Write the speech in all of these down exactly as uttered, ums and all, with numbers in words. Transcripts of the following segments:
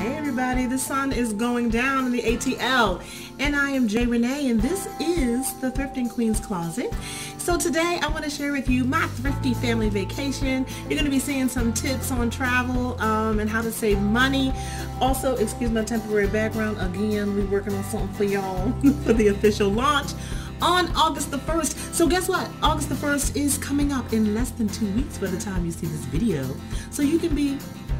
Hey everybody, the sun is going down in the A T L, and I am J Renee, and this is the Thrifting Queen's Closet. So today I want to share with you my thrifty family vacation. You're going to be seeing some tips on travel um, and how to save money. Also, excuse my temporary background, again, we're working on something for y'all for the official launch on August the first. So guess what? August the first is coming up in less than two weeks by the time you see this video. So you can be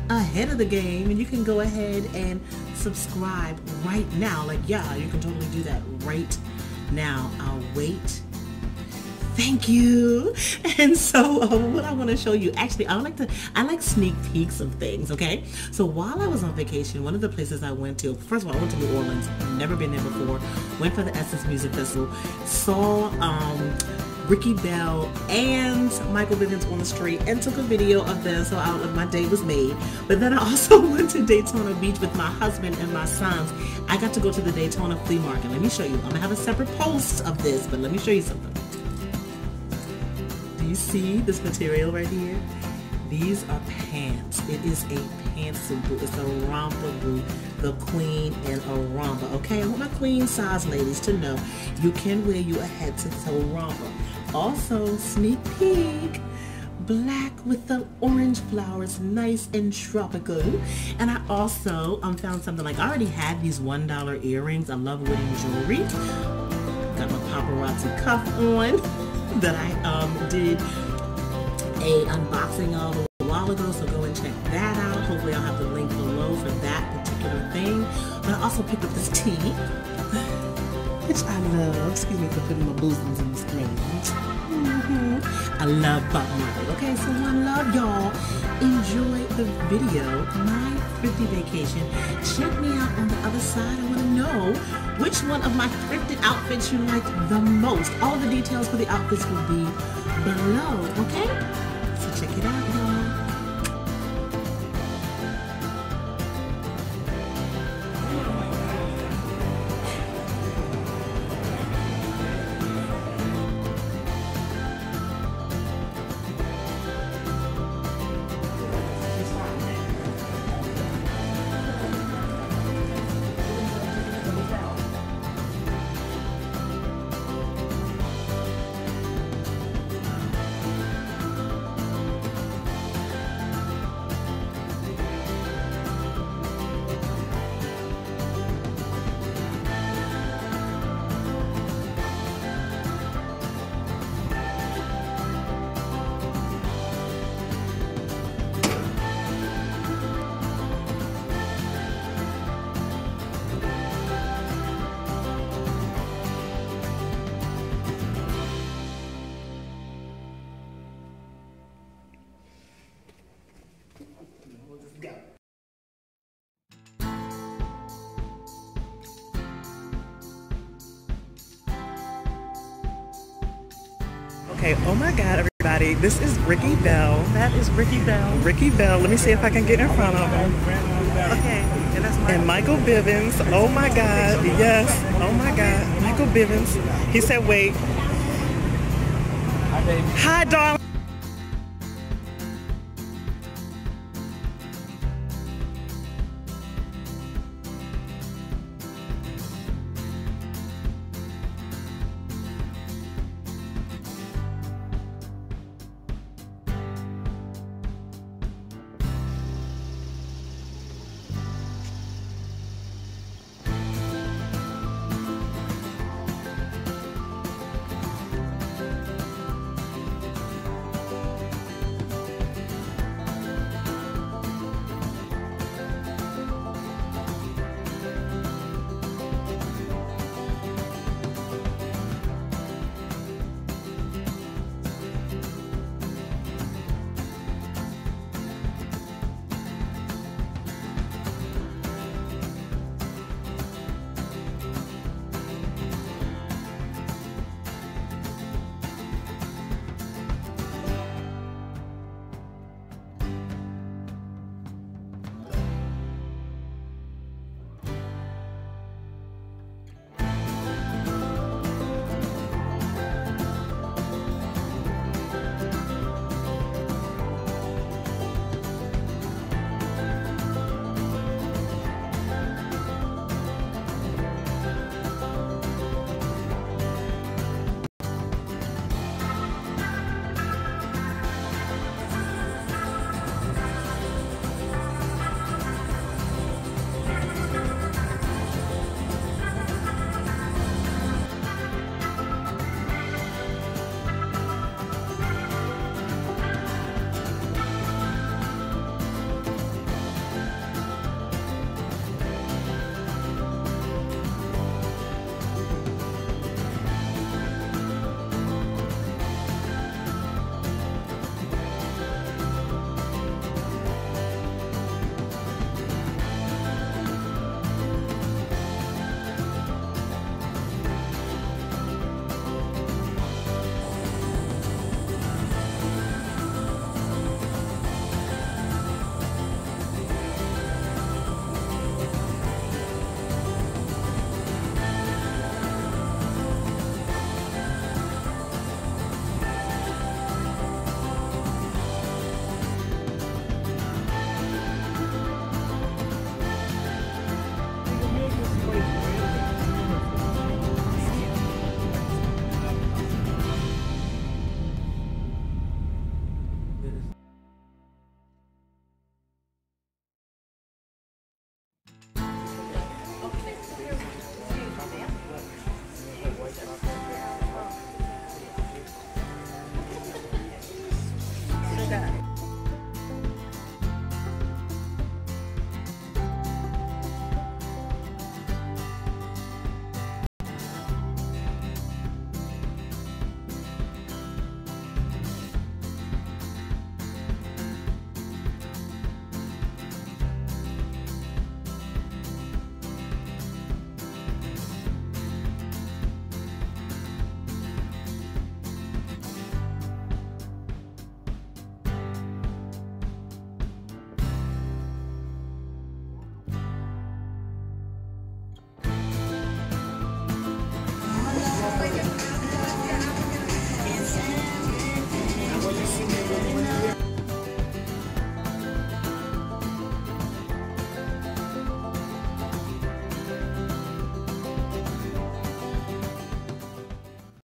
ahead of the game, and you can go ahead and subscribe right now. Like, yeah, you can totally do that right now. I'll wait. Thank you. And so uh, what I want to show you, actually, I like to I like sneak peeks of things, okay? So while I was on vacation, one of the places I went to, first of all, I went to New Orleans. Never been there before. Went for the Essence Music Festival. Saw um Ricky Bell and Michael Bivins on the street and took a video of them, so I, my day was made. But then I also went to Daytona Beach with my husband and my sons. I got to go to the Daytona Flea Market. Let me show you. I'm going to have a separate post of this, but let me show you something. Do you see this material right here? These are pants. It is a pantsuit. It's a romper boot. The queen and a romper. Okay, I want my queen size ladies to know you can wear you a head to toe romper. Also, sneak peek, black with the orange flowers, nice and tropical. And I also um, found something like, I already had these one dollar earrings. I love wearing jewelry. Got my paparazzi cuff on that I um, did a unboxing of a while ago, so go and check that out. Hopefully I'll have the link below for that particular thing. But I also picked up this tea, which I love. Excuse me for putting my bosoms in the screen. Mm-hmm. I love Pop Model. Okay, so one love, y'all. Enjoy the video, my thrifty vacation. Check me out on the other side. I want to know which one of my thrifted outfits you like the most. All the details for the outfits will be below, okay? Check it out, y'all. Okay, oh my God, everybody, this is Ricky Bell. That is Ricky Bell. Ricky Bell, let me see if I can get in front of him. Okay, and that's Michael. And Michael Bivins, oh my God, yes, oh my God, Michael Bivins. He said, wait. Hi, baby. Hi, darling. Thank you.